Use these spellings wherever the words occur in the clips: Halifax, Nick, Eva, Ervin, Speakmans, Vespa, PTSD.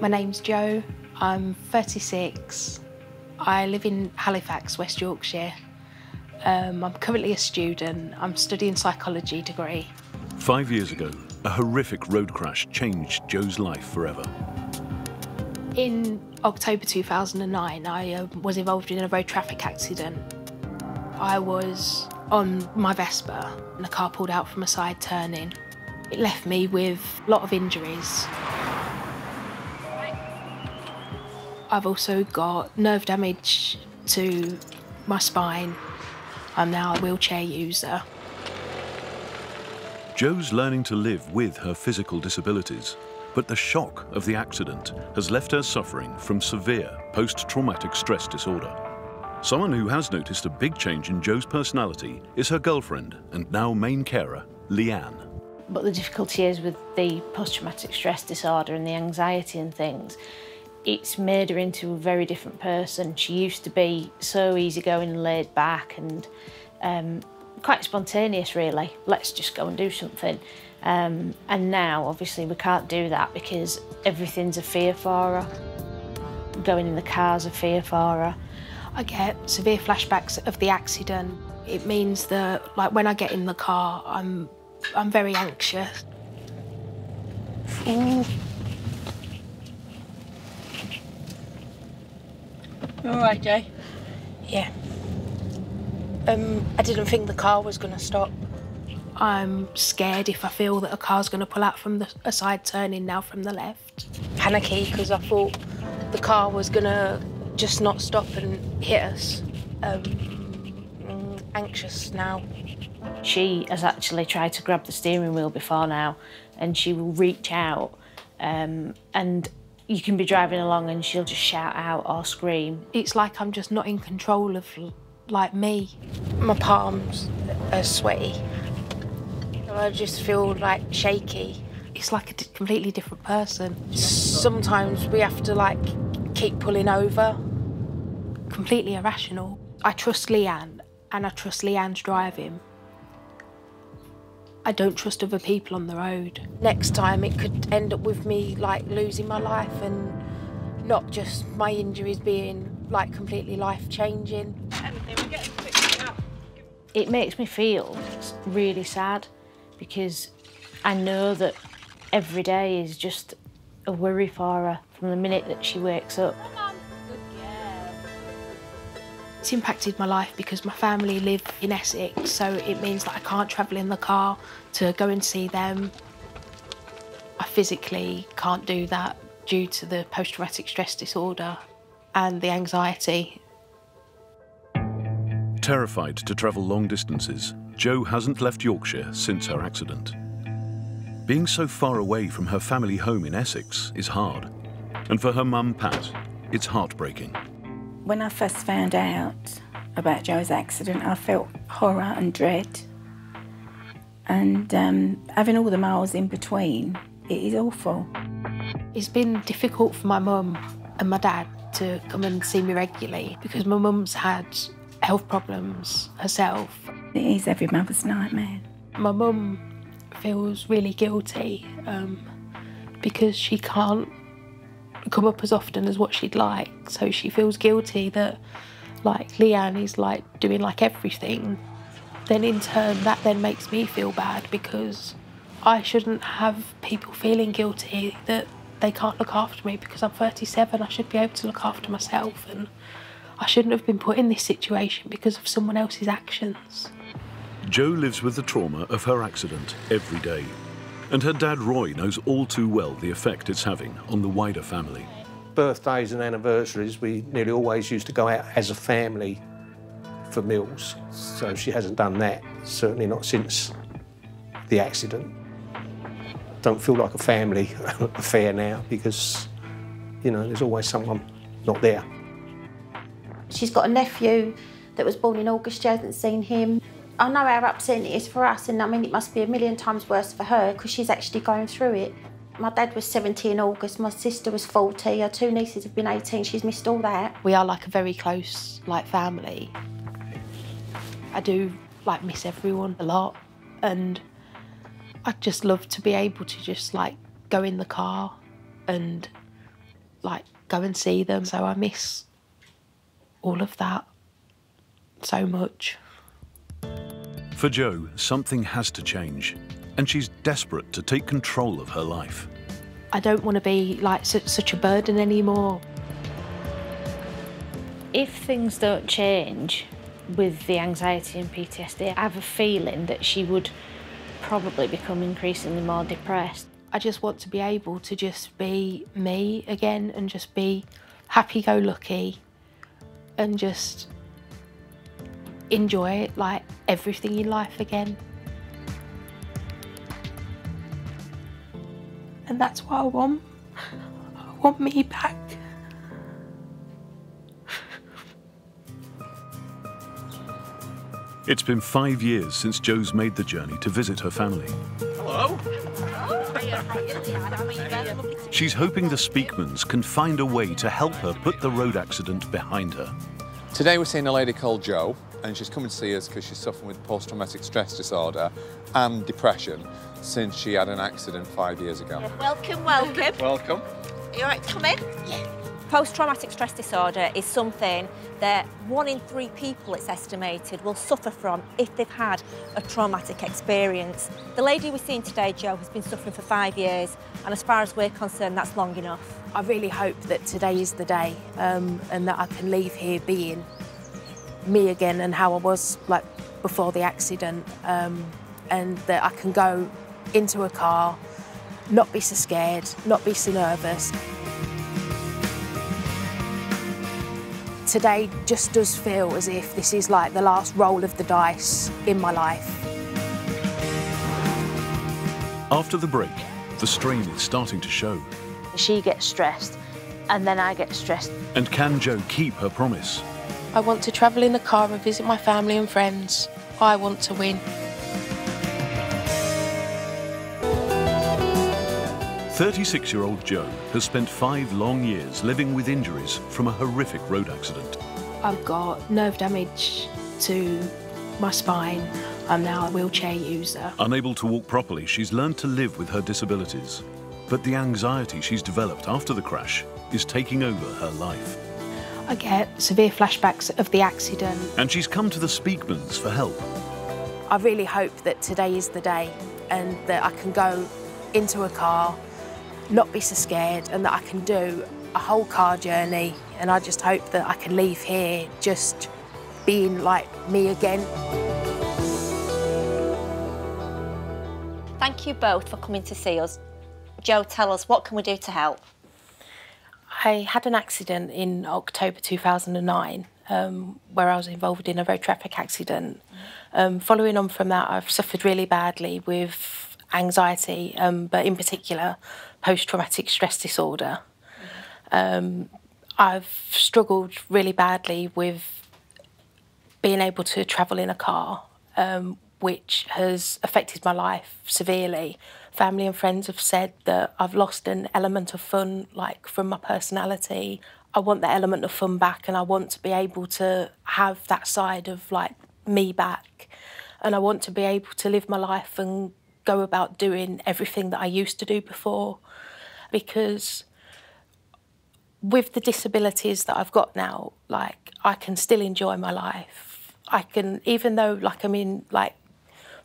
My name's Jo, I'm 36. I live in Halifax, West Yorkshire. I'm currently a student. I'm studying psychology degree. 5 years ago, a horrific road crash changed Jo's life forever. In October 2009, I was involved in a road traffic accident. I was on my Vespa and a car pulled out from a side turning. It left me with a lot of injuries. I've also got nerve damage to my spine. I'm now a wheelchair user. Jo's learning to live with her physical disabilities, but the shock of the accident has left her suffering from severe post-traumatic stress disorder. Someone who has noticed a big change in Jo's personality is her girlfriend and now main carer, Leanne. But the difficulty is with the post-traumatic stress disorder and the anxiety and things, it's made her into a very different person. She used to be so easygoing and laid back and quite spontaneous, really. Let's just go and do something. And now, obviously, we can't do that because everything's a fear for her. Going in the car's a fear for her. I get severe flashbacks of the accident. It means that, like, when I get in the car, I'm very anxious. Ooh. You all right, Jay? Yeah. I didn't think the car was going to stop. I'm scared if I feel that a car's going to pull out from a side turning now from the left. Panicky, because I thought the car was going to just not stop and hit us. Anxious now. She has actually tried to grab the steering wheel before now, and she will reach out and you can be driving along and she'll just shout out or scream. It's like I'm just not in control of, like, me. My palms are sweaty. I just feel, like, shaky. It's like a completely different person. Sometimes we have to, like, keep pulling over. Completely irrational. I trust Leanne, and I trust Leanne's driving. I don't trust other people on the road. Next time it could end up with me, like, losing my life and not just my injuries being, like, completely life-changing. It makes me feel really sad because I know that every day is just a worry for her from the minute that she wakes up. It's impacted my life because my family live in Essex, so it means that I can't travel in the car to go and see them. I physically can't do that due to the post-traumatic stress disorder and the anxiety. Terrified to travel long distances, Jo hasn't left Yorkshire since her accident. Being so far away from her family home in Essex is hard, and for her mum, Pat, it's heartbreaking. When I first found out about Jo's accident, I felt horror and dread. And having all the miles in between, it is awful. It's been difficult for my mum and my dad to come and see me regularly because my mum's had health problems herself. It is every mother's nightmare. My mum feels really guilty because she can't come up as often as what she'd like, so she feels guilty that, like, Leanne is, like, doing, like, everything. Then in turn that then makes me feel bad because I shouldn't have people feeling guilty that they can't look after me because I'm 37. I should be able to look after myself, and I shouldn't have been put in this situation because of someone else's actions. Jo lives with the trauma of her accident every day. And her dad, Roy, knows all too well the effect it's having on the wider family. Birthdays and anniversaries, we nearly always used to go out as a family for meals, so she hasn't done that, certainly not since the accident. Don't feel like a family affair now because, you know, there's always someone not there. She's got a nephew that was born in August, she hasn't seen him. I know how upsetting it is for us, and I mean, it must be a million times worse for her because she's actually going through it. My dad was 70 in August, my sister was 40, her two nieces have been 18, she's missed all that. We are, like, a very close, like, family. I do, like, miss everyone a lot, and I'd just love to be able to just, like, go in the car and like, go and see them. So I miss all of that so much. For Jo, something has to change, and she's desperate to take control of her life. I don't want to be, like, such a burden anymore. If things don't change with the anxiety and PTSD, I have a feeling that she would probably become increasingly more depressed. I just want to be able to just be me again and just be happy-go-lucky and just enjoy, like, everything in life again. And that's what I want. I want me back. It's been 5 years since Jo's made the journey to visit her family. Hello. She's hoping the Speakmans can find a way to help her put the road accident behind her. Today we're seeing a lady called Jo, and she's coming to see us because she's suffering with post-traumatic stress disorder and depression since she had an accident 5 years ago. Welcome, welcome. Welcome. Are you all right? Come in. Yeah. Post-traumatic stress disorder is something that 1 in 3 people, it's estimated, will suffer from if they've had a traumatic experience. The lady we're seeing today, Jo, has been suffering for 5 years, and as far as we're concerned, that's long enough. I really hope that today is the day and that I can leave here being me again and how I was, like, before the accident, and that I can go into a car, not be so scared, not be so nervous. Today just does feel as if this is like the last roll of the dice in my life. After the break, the strain is starting to show. She gets stressed, and then I get stressed. And can Jo keep her promise? I want to travel in a car and visit my family and friends. I want to win. 36-year-old Jo has spent 5 long years living with injuries from a horrific road accident. I've got nerve damage to my spine. I'm now a wheelchair user. Unable to walk properly, she's learned to live with her disabilities. But the anxiety she's developed after the crash is taking over her life. I get severe flashbacks of the accident. And she's come to the Speakmans for help. I really hope that today is the day and that I can go into a car, not be so scared, and that I can do a whole car journey, and I just hope that I can leave here just being like me again. Thank you both for coming to see us. Jo, tell us, what can we do to help? I had an accident in October 2009 where I was involved in a road traffic accident. Following on from that, I've suffered really badly with anxiety, but in particular post-traumatic stress disorder. I've struggled really badly with being able to travel in a car, which has affected my life severely. Family and friends have said that I've lost an element of fun, like, from my personality. I want that element of fun back, and I want to be able to have that side of, like, me back, and I want to be able to live my life and go about doing everything that I used to do before, because with the disabilities that I've got now, like, I can still enjoy my life. I can, even though, like, I'm in, like,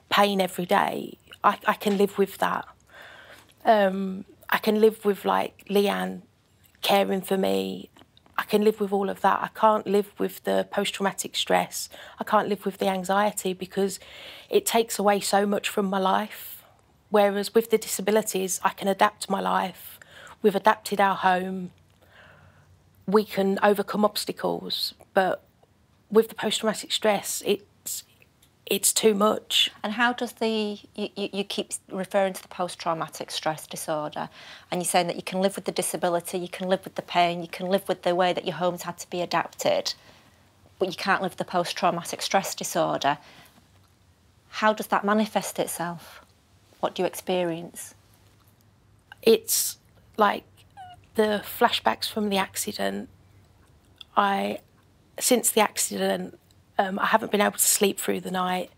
pain every day, I can live with that. I can live with, like, Leanne caring for me. I can live with all of that. I can't live with the post-traumatic stress. I can't live with the anxiety, because it takes away so much from my life. Whereas with the disabilities, I can adapt my life. We've adapted our home. We can overcome obstacles. But with the post-traumatic stress, it's too much. And how does the... You keep referring to the post-traumatic stress disorder, and you're saying that you can live with the disability, you can live with the pain, you can live with the way that your home's had to be adapted, but you can't live with the post-traumatic stress disorder. How does that manifest itself? What do you experience? It's like the flashbacks from the accident. Since the accident, I haven't been able to sleep through the night.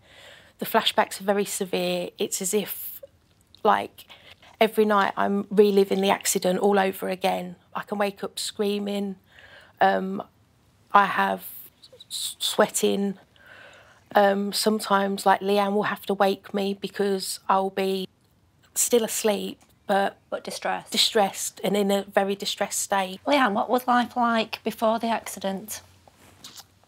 The flashbacks are very severe. It's as if, like, every night I'm reliving the accident all over again. I can wake up screaming. I have sweating. Sometimes, like, Leanne will have to wake me because I'll be still asleep, but distressed. Distressed and in a very distressed state. Leanne, what was life like before the accident?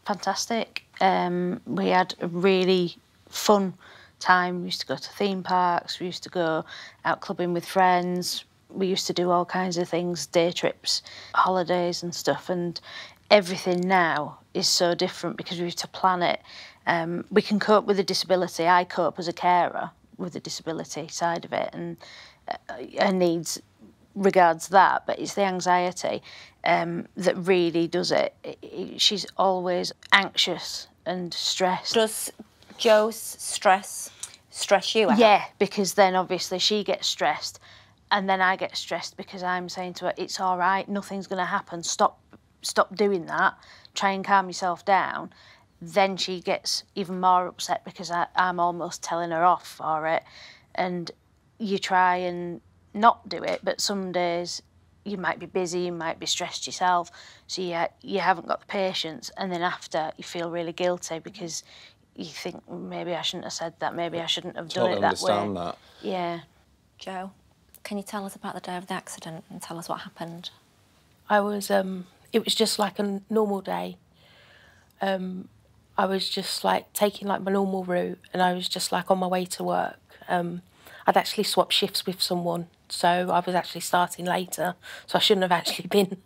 Fantastic. We had a really fun time. We used to go to theme parks, we used to go out clubbing with friends, we used to do all kinds of things, day trips, holidays and stuff, and everything now is so different because we used to plan it. We can cope with a disability. I cope as a carer with the disability side of it, and her needs regards that, but it's the anxiety that really does it. She's always anxious and stressed. Does Jo's stress you out? Yeah, because then obviously she gets stressed and then I get stressed because I'm saying to her, it's all right, nothing's going to happen, stop doing that, try and calm yourself down. Then she gets even more upset because I'm almost telling her off for it. And you try and not do it, but some days you might be busy, you might be stressed yourself, so you haven't got the patience, and then after you feel really guilty because you think, maybe I shouldn't have said that, maybe I shouldn't have done it that way. I understand that. Yeah. Jo, can you tell us about the day of the accident and tell us what happened? I was, it was just like a normal day. I was just like taking like my normal route, and I was just like on my way to work. I'd actually swapped shifts with someone, so I was actually starting later, so I shouldn't have actually been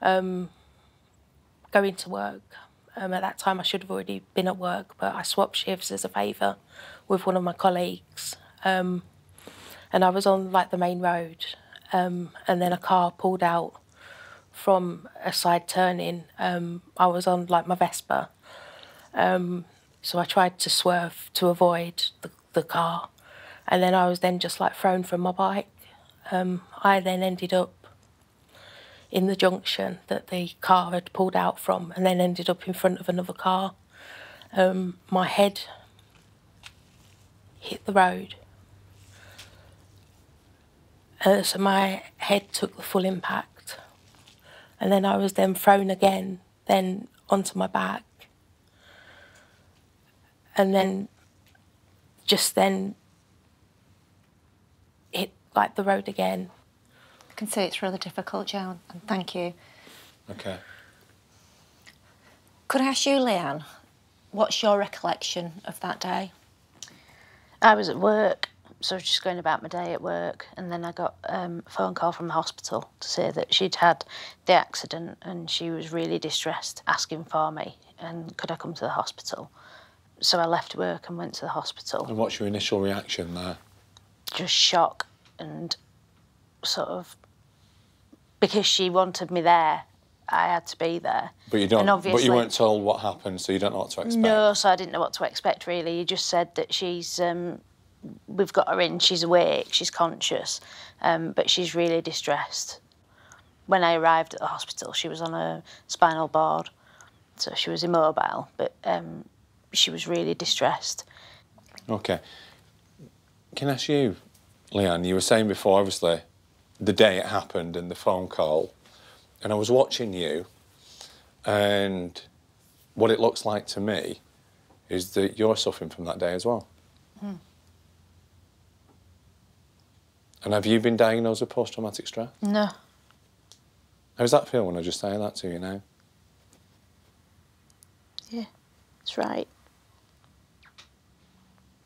going to work. At that time, I should have already been at work, but I swapped shifts as a favour with one of my colleagues. And I was on, like, the main road, and then a car pulled out from a side turning. I was on, like, my Vespa, so I tried to swerve to avoid the car. And then I was then just, like, thrown from my bike. I then ended up in the junction that the car had pulled out from, and then ended up in front of another car. My head hit the road. So my head took the full impact. And then I was then thrown again, then onto my back. And then just then hit, like, the road again. I can see it's really difficult, Joan, and thank you. Okay. Could I ask you, Leanne, what's your recollection of that day? I was at work, so I was just going about my day at work, and then I got a phone call from the hospital to say that she'd had the accident and she was really distressed, asking for me, and could I come to the hospital? So I left work and went to the hospital. And what's your initial reaction there? Just shock and sort of... Because she wanted me there, I had to be there. But you don't. But you weren't told what happened, so you don't know what to expect. No, so I didn't know what to expect really. You just said that she's, we've got her in. She's awake. She's conscious, but she's really distressed. When I arrived at the hospital, she was on a spinal board, so she was immobile, but she was really distressed. Okay. Can I ask you, Leanne? You were saying before, obviously, the day it happened and the phone call, and I was watching you, and what it looks like to me is that you're suffering from that day as well. Mm. And have you been diagnosed with post-traumatic stress? No. How does that feel when I just say that to you now? Yeah, that's right.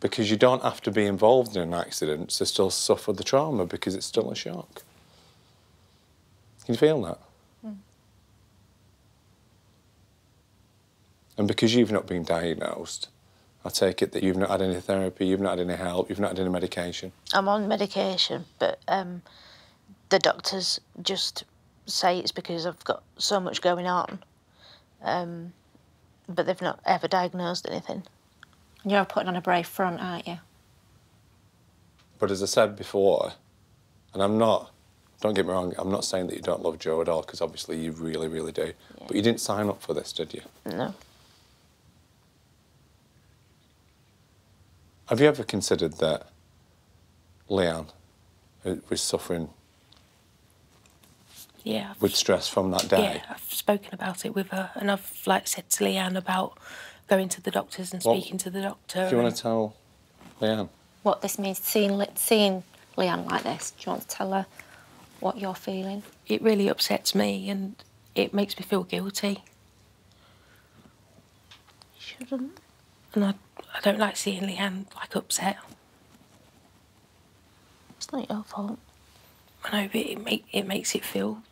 Because you don't have to be involved in an accident to still suffer the trauma, because it's still a shock. Can you feel that? Mm. And because you've not been diagnosed, I take it that you've not had any therapy, you've not had any help, you've not had any medication. I'm on medication, but the doctors just say it's because I've got so much going on, but they've not ever diagnosed anything. You're putting on a brave front, aren't you? But as I said before, and I'm not, don't get me wrong, I'm not saying that you don't love Jo at all, because obviously you really, really do. Yeah. But you didn't sign up for this, did you? No. Have you ever considered that, Leanne, was suffering with stress from that day. Yeah, I've spoken about it with her, and I've like said to Leanne about going to the doctors and speaking to the doctor. Do you want to tell Leanne what this means? Seeing Leanne like this, do you want to tell her what you're feeling? It really upsets me, and it makes me feel guilty. You shouldn't. And I don't like seeing Leanne like upset. It's not your fault. I know, but it makes it feel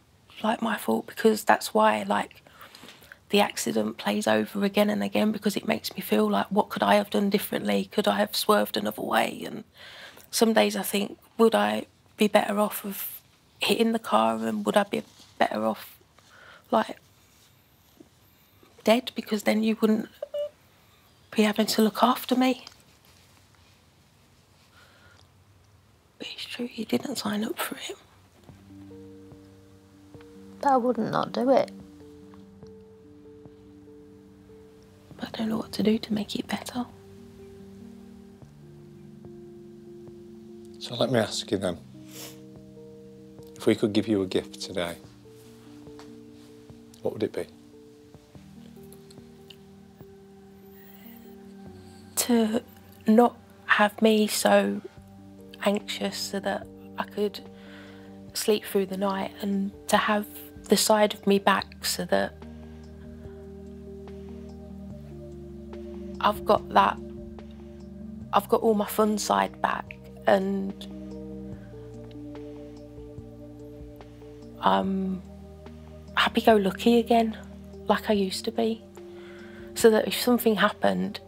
like my fault, because that's why like the accident plays over again and again, because it makes me feel like, what could I have done differently? Could I have swerved another way? And some days I think, would I be better off of hitting the car, and would I be better off like dead, because then you wouldn't be having to look after me. But it's true, you didn't sign up for it. But I wouldn't not do it. But I don't know what to do to make it better. So let me ask you then, if we could give you a gift today, what would it be? To not have me so anxious, so that I could sleep through the night, and to have the side of me back so that I've got all my fun side back, and I'm happy-go-lucky again like I used to be, so that if something happened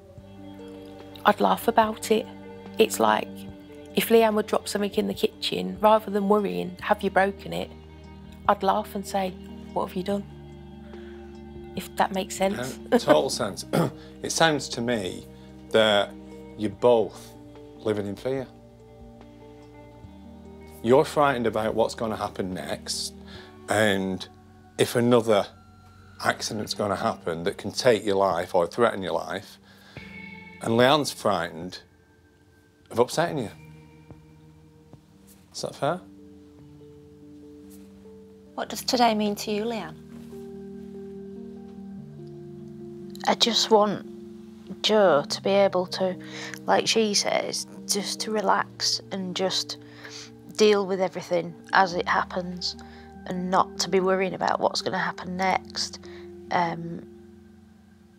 I'd laugh about it. It's like, if Leanne would drop something in the kitchen, rather than worrying, have you broken it? I'd laugh and say, what have you done? If that makes sense. Total sense. It sounds to me that you're both living in fear. You're frightened about what's going to happen next, and if another accident's going to happen that can take your life or threaten your life, and Leanne's frightened of upsetting you. Is that fair? What does today mean to you, Leanne? I just want Jo to be able to, like she says, just to relax and just deal with everything as it happens, and not to be worrying about what's going to happen next.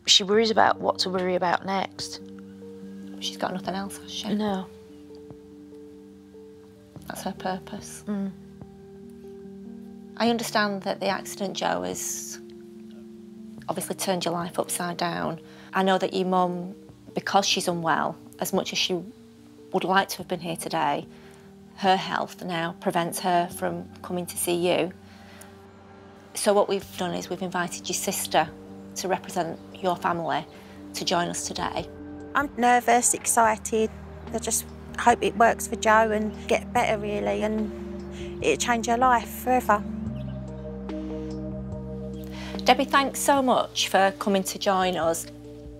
She worries about what to worry about next. She's got nothing else, has she? No. That's her purpose. Mm. I understand that the accident, Jo, has obviously turned your life upside down. I know that your mum, because she's unwell, as much as she would like to have been here today, her health now prevents her from coming to see you. So what we've done is we've invited your sister to represent your family to join us today. I'm nervous, excited. I just hope it works for Jo and get better, really, and it'll change her life forever. Debbie, thanks so much for coming to join us.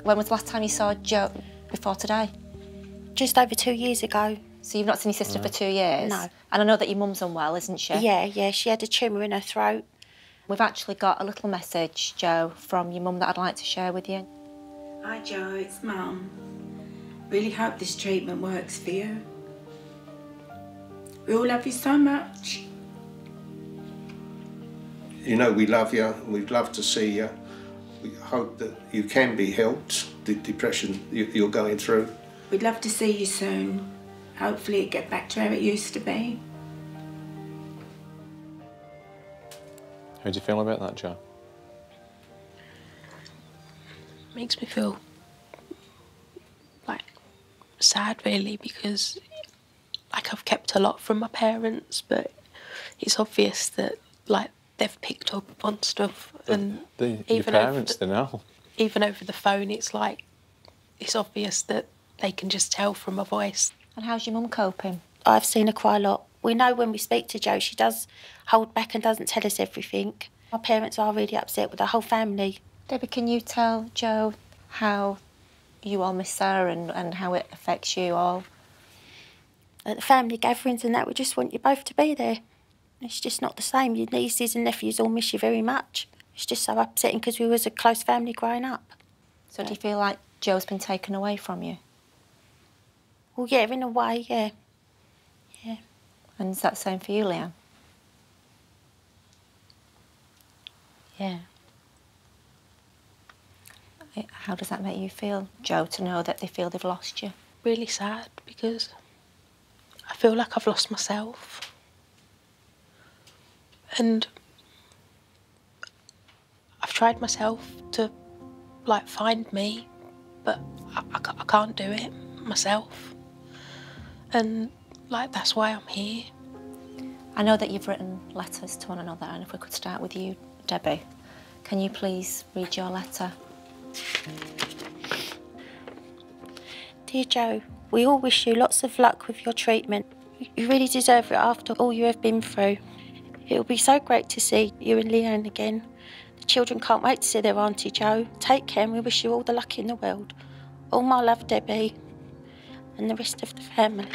When was the last time you saw Jo before today? Just over 2 years ago. So you've not seen your sister for 2 years? No. And I know that your mum's unwell, isn't she? Yeah, yeah, she had a tumour in her throat. We've actually got a little message, Jo, from your mum that I'd like to share with you. Hi Jo, it's Mum. Really hope this treatment works for you. We all love you so much. You know we love you, we'd love to see you. We hope that you can be helped, the depression you're going through. We'd love to see you soon. Hopefully it'll get back to where it used to be. How do you feel about that, Jo? Makes me feel like sad, really, because like I've kept a lot from my parents, but it's obvious that like they've picked up on stuff, and your parents, they know. Even over the phone, it's like it's obvious that they can just tell from my voice. And how's your mum coping? I've seen her quite a lot. We know when we speak to Jo, she does hold back and doesn't tell us everything. My parents are really upset with the whole family. Debbie, can you tell Jo how you all miss her and how it affects you all? at the family gatherings and that, we just want you both to be there. It's just not the same. Your nieces and nephews all miss you very much. It's just so upsetting because we was a close family growing up. So do you feel like Joe's been taken away from you? Well, yeah, in a way, yeah. Yeah. And is that the same for you, Leanne? Yeah. How does that make you feel, Joe, to know that they feel they've lost you? Really sad, because I feel like I've lost myself. And I've tried myself to, like, find me, but I can't do it myself. And, like, that's why I'm here. I know that you've written letters to one another, and if we could start with you, Debbie. Can you please read your letter? Dear Joe, we all wish you lots of luck with your treatment. You really deserve it after all you have been through. It will be so great to see you and Leanne again. The children can't wait to see their Auntie Jo. Take care, and we wish you all the luck in the world. All my love, Debbie, and the rest of the family.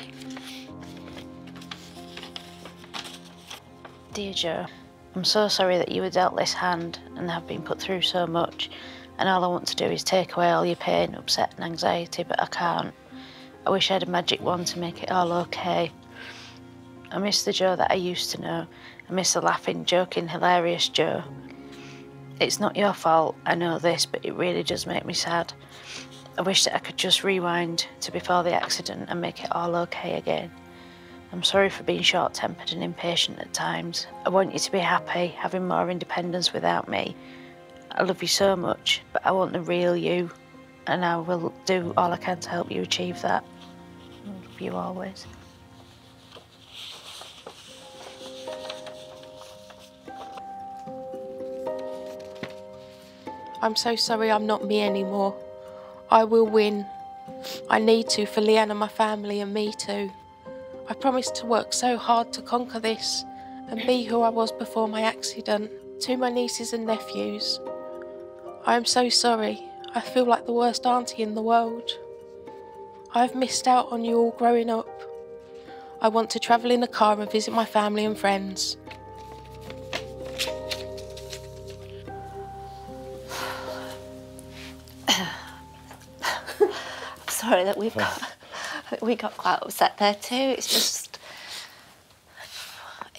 Dear Joe, I'm so sorry that you were dealt this hand and have been put through so much. And all I want to do is take away all your pain, upset and anxiety, but I can't. I wish I had a magic wand to make it all okay. I miss the Joe that I used to know. I miss the laughing, joking, hilarious Joe. It's not your fault, I know this, but it really does make me sad. I wish that I could just rewind to before the accident and make it all okay again. I'm sorry for being short-tempered and impatient at times. I want you to be happy, having more independence without me. I love you so much, but I want the real you, and I will do all I can to help you achieve that. I love you always. I'm so sorry I'm not me anymore. I will win. I need to, for Leanne and my family and me too. I promised to work so hard to conquer this and be who I was before my accident, to my nieces and nephews. I am so sorry. I feel like the worst auntie in the world. I've missed out on you all growing up. I want to travel in a car and visit my family and friends. I'm sorry that we got quite upset there too. It's just,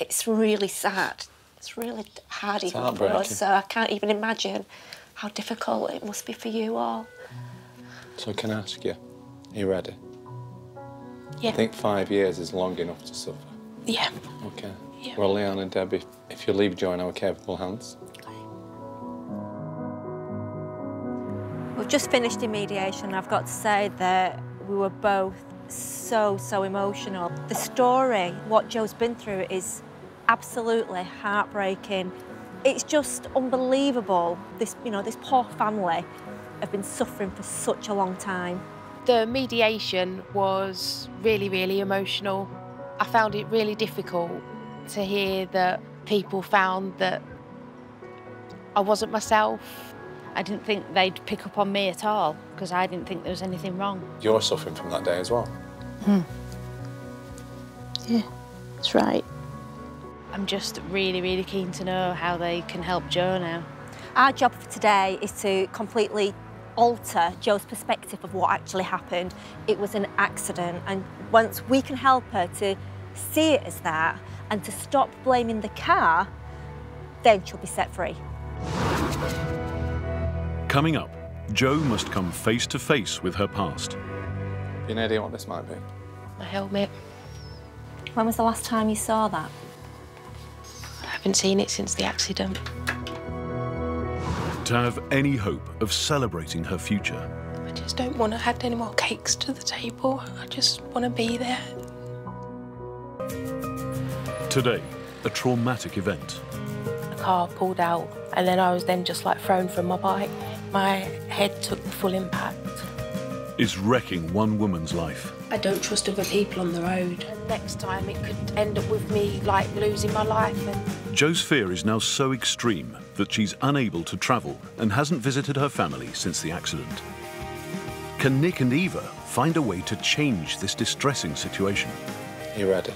it's really sad. It's really hard even for us, so I can't even imagine how difficult it must be for you all. So can I ask you, are you ready? Yeah. I think 5 years is long enough to suffer. Yeah. OK. Yeah. Well, Leanne and Debbie, if you leave Joe in our capable hands. We've just finished in mediation. I've got to say that we were both so emotional. The story, what Joe's been through, is absolutely heartbreaking. It's just unbelievable. This, you know, this poor family have been suffering for such a long time. The mediation was really emotional. I found it really difficult to hear that people found that I wasn't myself. I didn't think they'd pick up on me at all, because I didn't think there was anything wrong. You're suffering from that day as well. Hmm. Yeah, that's right. I'm just really keen to know how they can help Joe now. Our job for today is to completely alter Joe's perspective of what actually happened. It was an accident, and once we can help her to see it as that and to stop blaming the car, then she'll be set free. Coming up, Joe must come face to face with her past. You know what this might be? My helmet. When was the last time you saw that? I haven't seen it since the accident. To have any hope of celebrating her future. I just don't want to add any more cakes to the table. I just want to be there. Today, a traumatic event. A car pulled out, and then I was just like thrown from my bike. My head took the full impact. It's wrecking one woman's life. I don't trust other people on the road. And next time it could end up with me, like, losing my life. And Joe's fear is now so extreme that she's unable to travel and hasn't visited her family since the accident. Can Nick and Eva find a way to change this distressing situation? you ready?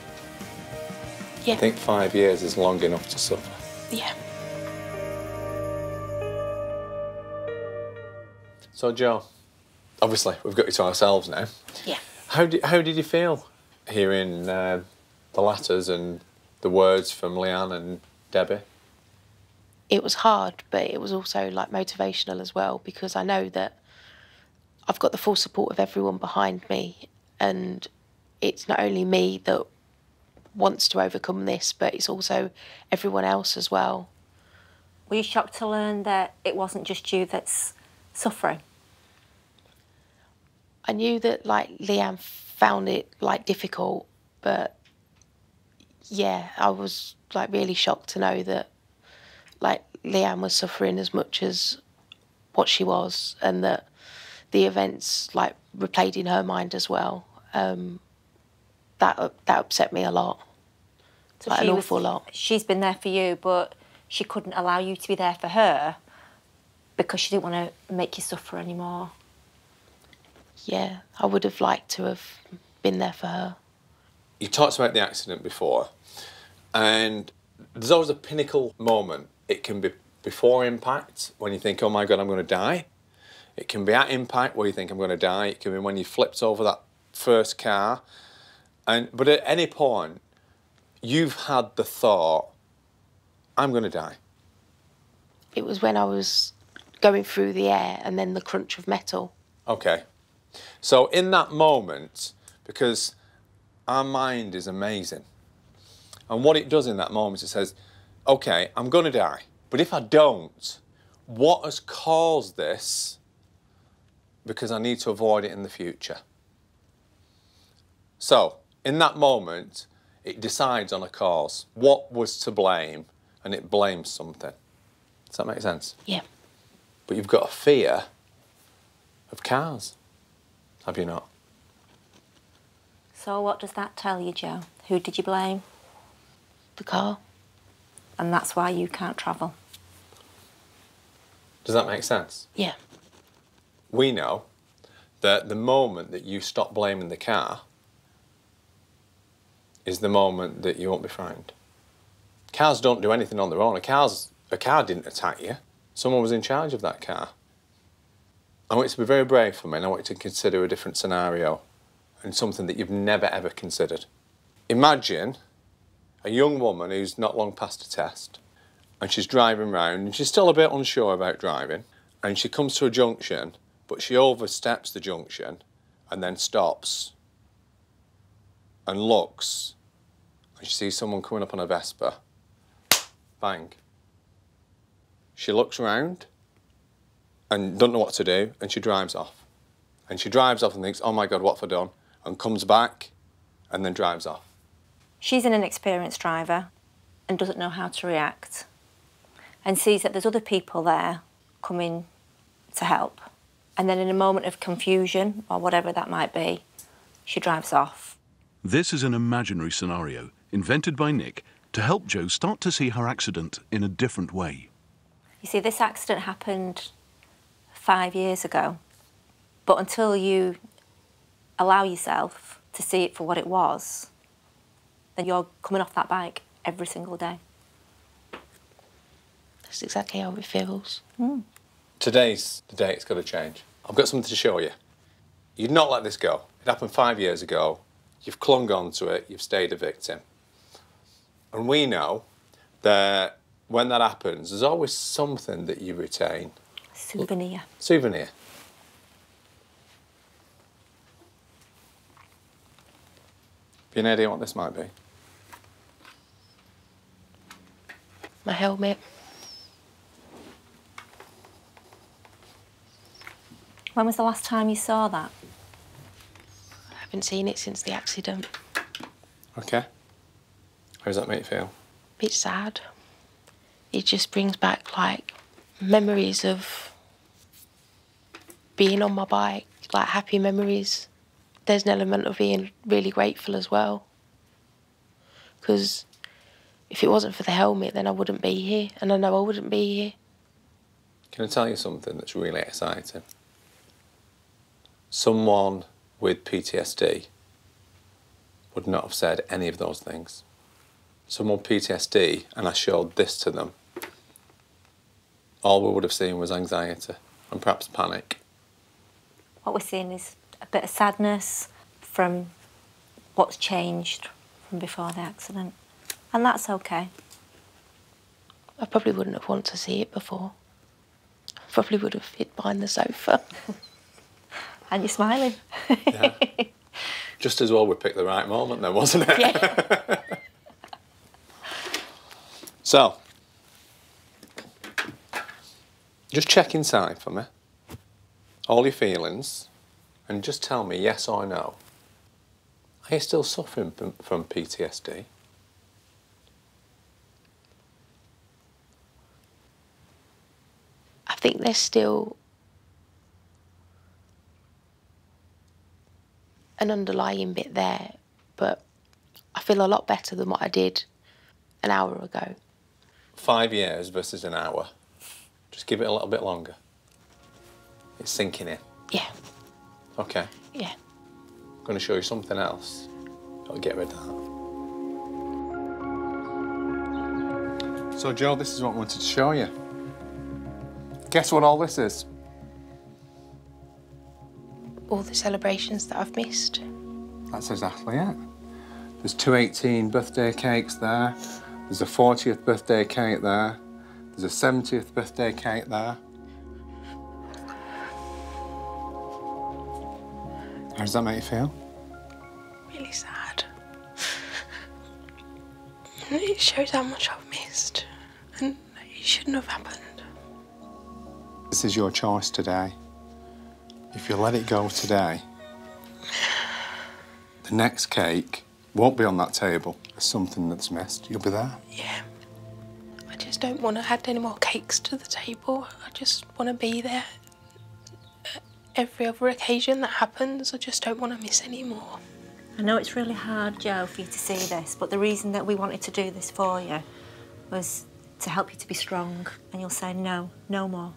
Yeah. I think 5 years is long enough to suffer. Yeah. So, Jo, obviously we've got you to ourselves now. Yeah. How did you feel hearing the letters and the words from Leanne and Debbie? It was hard, but it was also, like, motivational as well, because I know that I've got the full support of everyone behind me, and it's not only me that wants to overcome this, but it's also everyone else as well. Were you shocked to learn that it wasn't just you that's suffering? I knew that, like, Leanne found it, like, difficult, but, yeah, I was, like, really shocked to know that, like, Leanne was suffering as much as what she was, and that the events, like, were played in her mind as well. That upset me a lot, so like, an awful lot. She's been there for you, but she couldn't allow you to be there for her because she didn't want to make you suffer anymore. Yeah, I would have liked to have been there for her. You talked about the accident before, and there's always a pinnacle moment. It can be before impact, when you think, oh, my God, I'm going to die. It can be at impact, where you think, I'm going to die. It can be when you flipped over that first car. But at any point, you've had the thought, I'm going to die. It was when I was going through the air and then the crunch of metal. OK. So in that moment, because our mind is amazing, and what it does in that moment, it says, OK, I'm going to die. But if I don't, what has caused this? Because I need to avoid it in the future. So, in that moment, it decides on a cause. What was to blame? And it blames something. Does that make sense? Yeah. But you've got a fear of cars, have you not? So what does that tell you, Jo? Who did you blame? The car. And that's why you can't travel. Does that make sense? Yeah. We know that the moment that you stop blaming the car is the moment that you won't be frightened. Cars don't do anything on their own. A car didn't attack you. Someone was in charge of that car. I want you to be very brave for me, and I want you to consider a different scenario and something that you've never, ever considered. Imagine a young woman who's not long past a test, and she's driving round, and she's still a bit unsure about driving, and she comes to a junction, but she oversteps the junction and then stops and looks, and she sees someone coming up on a Vespa. Bang. She looks round and doesn't know what to do, and she drives off. And she drives off and thinks, oh, my God, what have I done? And comes back and then drives off. She's an inexperienced driver and doesn't know how to react, and sees that there's other people there coming to help. And then in a moment of confusion, or whatever that might be, she drives off. This is an imaginary scenario invented by Nick to help Jo start to see her accident in a different way. You see, this accident happened 5 years ago, but until you allow yourself to see it for what it was, then you're coming off that bike every single day. That's exactly how it feels. Mm. Today's the day it's got to change. I've got something to show you. You'd not let this go. It happened 5 years ago. You've clung on to it, you've stayed a victim. And we know that when that happens, there's always something that you retain. Souvenir. Souvenir. Have you an idea what this might be? My helmet. When was the last time you saw that? I haven't seen it since the accident. OK. How does that make you feel? It's sad. It just brings back, like, memories of being on my bike, like, happy memories. There's an element of being really grateful as well, because if it wasn't for the helmet, then I wouldn't be here, and I know I wouldn't be here. Can I tell you something that's really exciting? Someone with PTSD would not have said any of those things. Someone PTSD, and I showed this to them, all we would have seen was anxiety and perhaps panic. What we're seeing is a bit of sadness from what's changed from before the accident, and that's okay. I probably wouldn't have wanted to see it before. I probably would have hid behind the sofa. And you're smiling. Yeah. Just as well we picked the right moment then, wasn't it? Yeah. So, just check inside for me, all your feelings, and just tell me yes or no. Are you still suffering from PTSD? I think there's still an underlying bit there, but I feel a lot better than what I did an hour ago. 5 years versus an hour. Just give it a little bit longer. It's sinking in. Yeah. Okay. Yeah. I'm going to show you something else. I'll get rid of that. So, Joe, this is what I wanted to show you. Guess what all this is? All the celebrations that I've missed. That's exactly it. There's 218 birthday cakes there. There's a 40th birthday cake there. There's a 70th birthday cake there. How does that make you feel? Really sad. It shows how much I've missed, and it shouldn't have happened. This is your choice today. If you let it go today, the next cake won't be on that table. There's something that's missed. You'll be there. Yeah. I just don't want to add any more cakes to the table. I just want to be there. Every other occasion that happens, I just don't want to miss any more. I know it's really hard, Jo, for you to see this, but the reason that we wanted to do this for you was to help you to be strong, and you'll say, no, no more.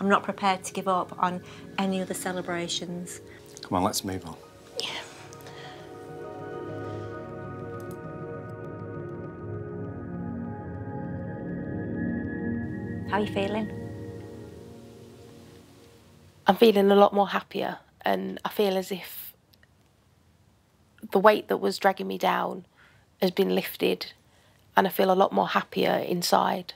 I'm not prepared to give up on any other celebrations. Come on, let's move on. Yeah. How are you feeling? I'm feeling a lot more happier, and I feel as if the weight that was dragging me down has been lifted, and I feel a lot more happier inside,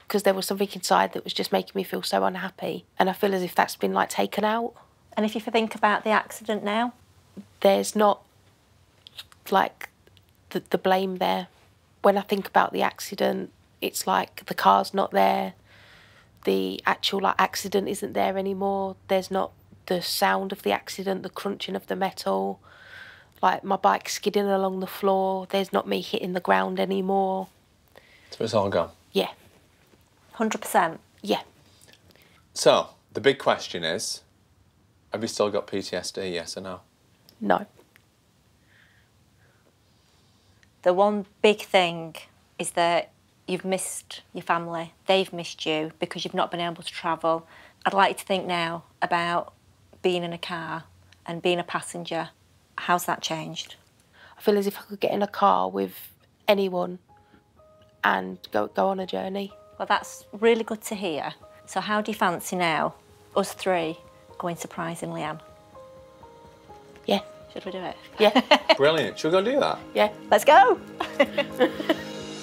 because there was something inside that was just making me feel so unhappy, and I feel as if that's been, like, taken out. And if you think about the accident now? There's not, like, the blame there. When I think about the accident, it's like the car's not there. The actual, like, accident isn't there anymore. There's not the sound of the accident, the crunching of the metal, like my bike skidding along the floor. There's not me hitting the ground anymore. So it's all gone? Yeah. 100%? Yeah. So, the big question is, have you still got PTSD, yes or no? No. The one big thing is that you've missed your family, they've missed you because you've not been able to travel. I'd like you to think now about being in a car and being a passenger. How's that changed? I feel as if I could get in a car with anyone and go on a journey. Well, that's really good to hear. So how do you fancy now, us three, going surprising Leanne? Yeah. Should we do it? Yeah. Brilliant. Should we go do that? Yeah. Let's go.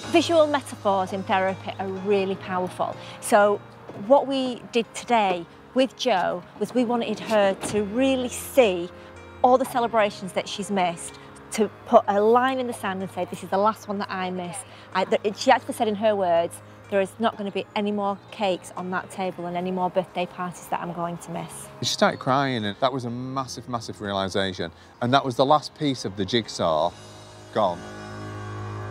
Visual metaphors in therapy are really powerful. So what we did today with Jo was we wanted her to really see all the celebrations that she's missed, to put a line in the sand and say, this is the last one that I miss. She actually said in her words, there is not going to be any more cakes on that table and any more birthday parties that I'm going to miss. She started crying, and that was a massive, massive realisation. And that was the last piece of the jigsaw gone.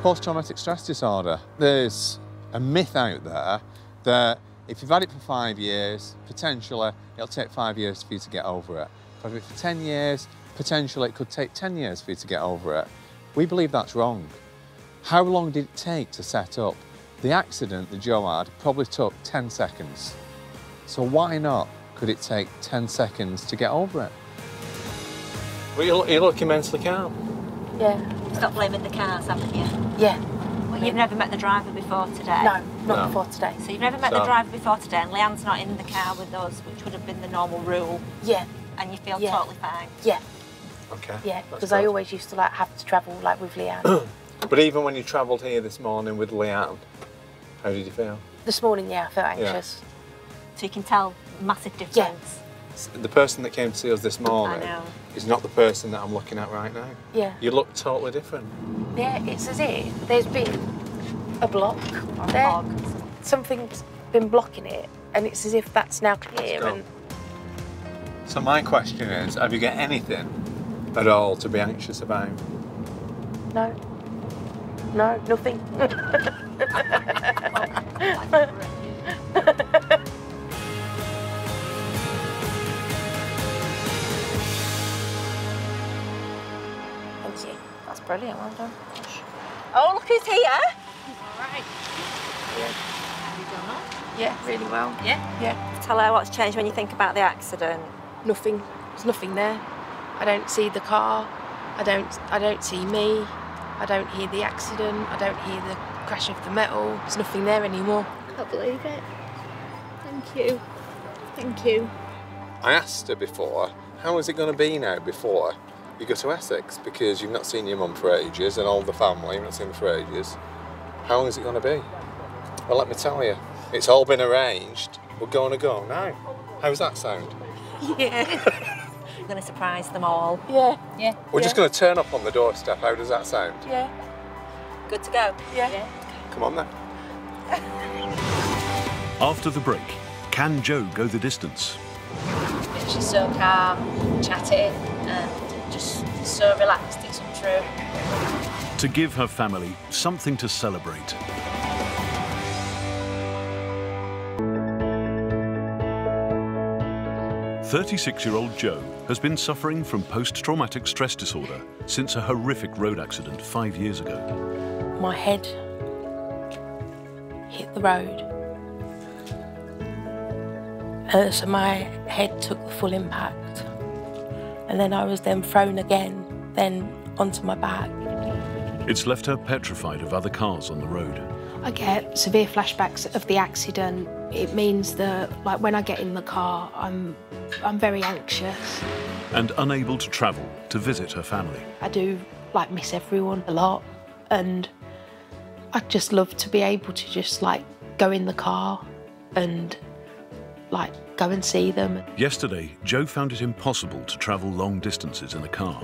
Post-traumatic stress disorder. There's a myth out there that if you've had it for 5 years, potentially it'll take 5 years for you to get over it. If you've had it for 10 years, potentially it could take 10 years for you to get over it. We believe that's wrong. How long did it take to set up? The accident that Jo had probably took 10 seconds. So why not could it take 10 seconds to get over it? Well, you look immensely calm. Yeah. Stop blaming the cars, haven't you? Yeah. Well, you've never met the driver before today? No, not before today. So you've never met the driver before today, and Leanne's not in the car with us, which would have been the normal rule. Yeah. And you feel totally fine? Yeah. Okay. Yeah, because I always used to like have to travel like with Leanne. But even when you travelled here this morning with Leanne, how did you feel? This morning, yeah, I felt anxious. Yeah. So you can tell massive difference. Yeah. The person that came to see us this morning is not the person that I'm looking at right now. Yeah. You look totally different. Yeah, it's as if there's been a block there. Something's been blocking it, and it's as if that's now clear. And... So my question is, have you got anything at all to be anxious about? No. No, nothing. Thank you. That's brilliant. Well done. Oh, look who's here. All right. Yeah. Have you done that? Yeah, really well. Yeah? Yeah. Tell her what's changed when you think about the accident. Nothing. There's nothing there. I don't see the car. I don't see me. I don't hear the accident, I don't hear the crash of the metal. There's nothing there anymore. I can't believe it. Thank you. Thank you. I asked her before, how is it going to be now before you go to Essex? Because you've not seen your mum for ages and all the family, you've not seen them for ages. How is it going to be? Well, let me tell you, it's all been arranged. We're going to go now. How's that sound? Yeah. We're going to surprise them all. Yeah. Yeah. We're just going to turn up on the doorstep. How does that sound? Yeah. Good to go. Yeah. Come on then. After the break, can Jo go the distance? She's so calm, chatty, and just so relaxed, it's untrue. To give her family something to celebrate.36-year-old Jo has been suffering from post-traumatic stress disorder since a horrific road accident 5 years ago. My head hit the road. So my head took the full impact. And then I was then thrown again, then onto my back. It's left her petrified of other cars on the road. I get severe flashbacks of the accident. It means that, like, when I get in the car, I'm very anxious. And unable to travel to visit her family. I do, like, miss everyone a lot. And I'd just love to be able to just, like, go in the car and, like, go and see them. Yesterday, Jo found it impossible to travel long distances in a car.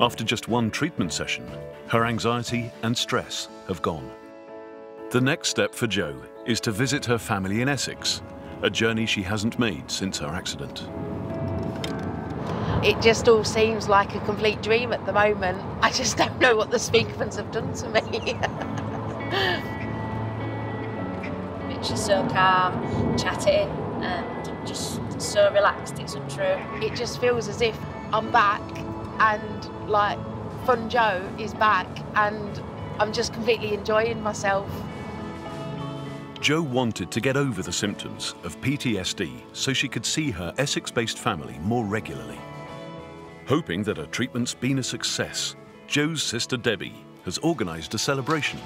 After just one treatment session, her anxiety and stress have gone. The next step for Jo is to visit her family in Essex, a journey she hasn't made since her accident. It just all seems like a complete dream at the moment. I just don't know what the Speakmans have done to me. She's so calm, chatty, and just so relaxed, it's untrue. It just feels as if I'm back and, like, Fun Jo is back and I'm just completely enjoying myself. Jo wanted to get over the symptoms of PTSD so she could see her Essex-based family more regularly. Hoping that her treatment's been a success, Jo's sister Debbie has organised a celebration.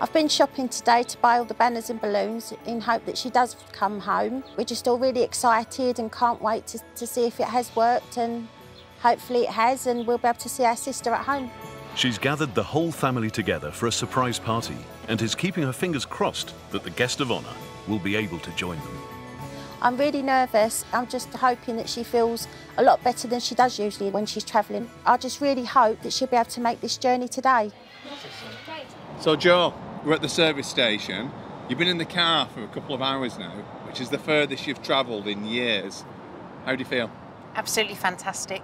I've been shopping today to buy all the banners and balloons in hope that she does come home. We're just all really excited and can't wait to see if it has worked, and hopefully it has, and we'll be able to see our sister at home. She's gathered the whole family together for a surprise party and is keeping her fingers crossed that the guest of honour will be able to join them. I'm really nervous. I'm just hoping that she feels a lot better than she does usually when she's travelling. I just really hope that she'll be able to make this journey today. So, Jo, we're at the service station. You've been in the car for a couple of hours now, which is the furthest you've travelled in years. How do you feel? Absolutely fantastic.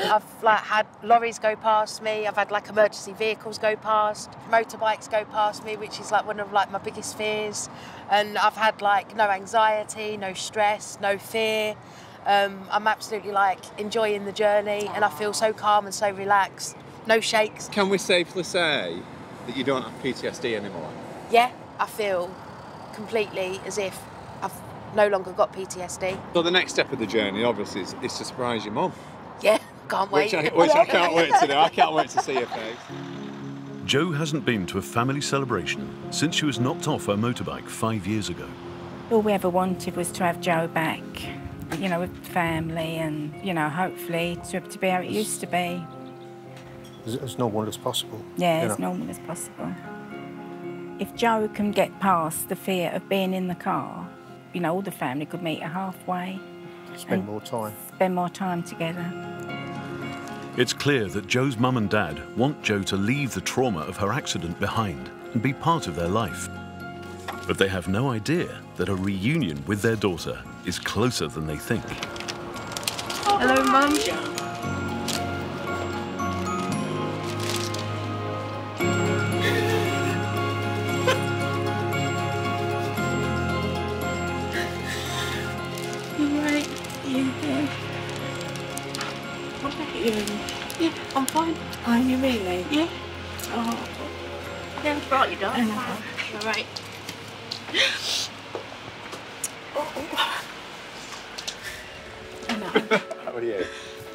I've, like, had lorries go past me, I've had, like, emergency vehicles go past, motorbikes go past me, which is, like, one of, like, my biggest fears. And I've had, like, no anxiety, no stress, no fear. I'm absolutely, like, enjoying the journey and I feel so calm and so relaxed. No shakes. Can we safely say that you don't have PTSD anymore? Yeah, I feel completely as if I've no longer got PTSD. So the next step of the journey, obviously, is to surprise your mum. Yeah. Can't wait. Which I can't wait to do. I can't wait to see your face. Jo hasn't been to a family celebration since she was knocked off her motorbike 5 years ago. All we ever wanted was to have Jo back, you know, with family and, you know, hopefully to be how it used to be. As normal as possible. Yeah, as normal as possible. If Jo can get past the fear of being in the car, you know, all the family could meet her halfway. Spend more time. Spend more time together. It's clear that Jo's mum and dad want Jo to leave the trauma of her accident behind and be part of their life. But they have no idea that a reunion with their daughter is closer than they think. Oh, hello, Mum. Yeah, I'm fine. Are you really? Yeah. Oh. Yeah, right, you don't. All right. Oh. I know. How are you?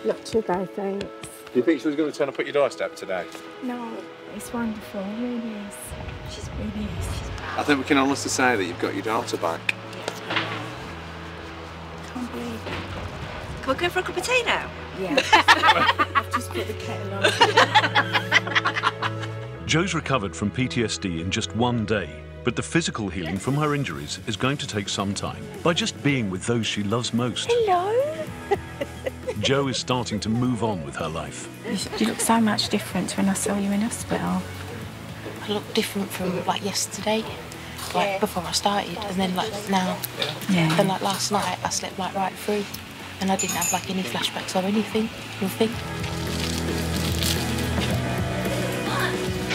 Not too bad, thanks. Do you think she was going to turn and put your doorstep today? No, it's wonderful. It really is. She's really is. I think we can honestly say that you've got your daughter back. I can't believe it. Can we go for a cup of tea now? Yeah. I've just put the kettle on. Jo's recovered from PTSD in just 1 day, but the physical healing from her injuries is going to take some time by just being with those she loves most. Hello. Jo is starting to move on with her life. You look so much different when I saw you in hospital. I look different from like yesterday. Like before I started, and then like now. Yeah. Then like last night, I slept like right through, and I didn't have like any flashbacks or anything. Nothing.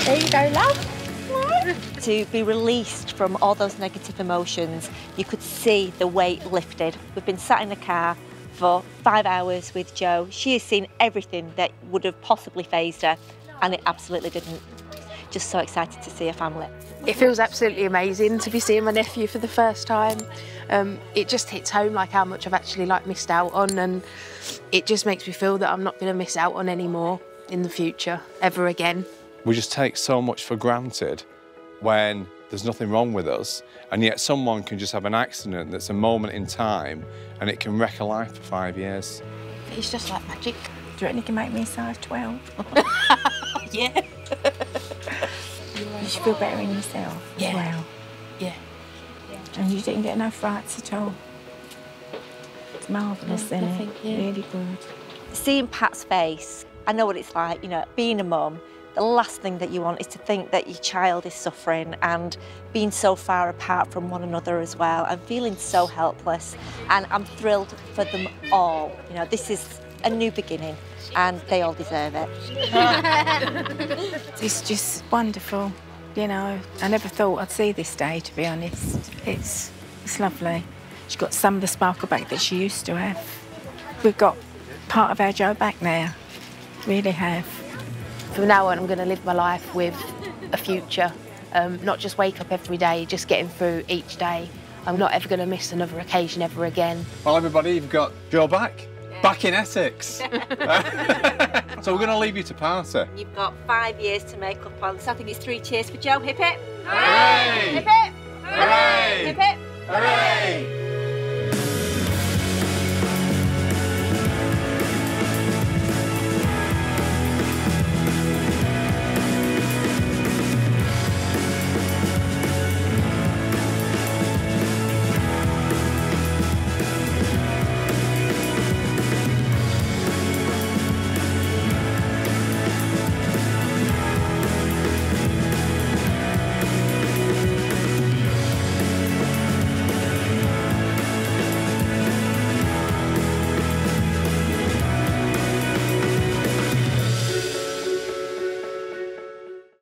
There you go, love. To be released from all those negative emotions, you could see the weight lifted. We've been sat in the car for 5 hours with Jo. She has seen everything that would have possibly fazed her, and it absolutely didn't. Just so excited to see her family. It feels absolutely amazing to be seeing my nephew for the first time. It just hits home like how much I've actually like missed out on, and it just makes me feel that I'm not going to miss out on any more in the future, ever again. We just take so much for granted when there's nothing wrong with us, and yet someone can just have an accident that's a moment in time and it can wreck a life for 5 years. It's just like magic. Do you reckon you can make me a size 12? Yeah. You should feel better in yourself as well. Yeah. And you didn't get no frights at all. It's marvellous, isn't it? Yeah. Really good. Seeing Pat's face, I know what it's like, you know, being a mum. The last thing that you want is to think that your child is suffering and being so far apart from one another as well, and feeling so helpless. And I'm thrilled for them all. You know, this is a new beginning and they all deserve it. It's just wonderful, you know. I never thought I'd see this day, to be honest. It's lovely. She's got some of the sparkle back that she used to have. We've got part of our Jo back now, really have. From now on, I'm going to live my life with a future, not just wake up every day, just getting through each day. I'm not ever going to miss another occasion ever again. Well, everybody, you've got Jo back. Yeah. Back in Essex. So we're going to leave you to party. You've got 5 years to make up on. So I think it's 3 cheers for Jo. Hip hip. Hooray! Hip hip. Hooray! Hip hip. Hooray! Hip hip. Hooray!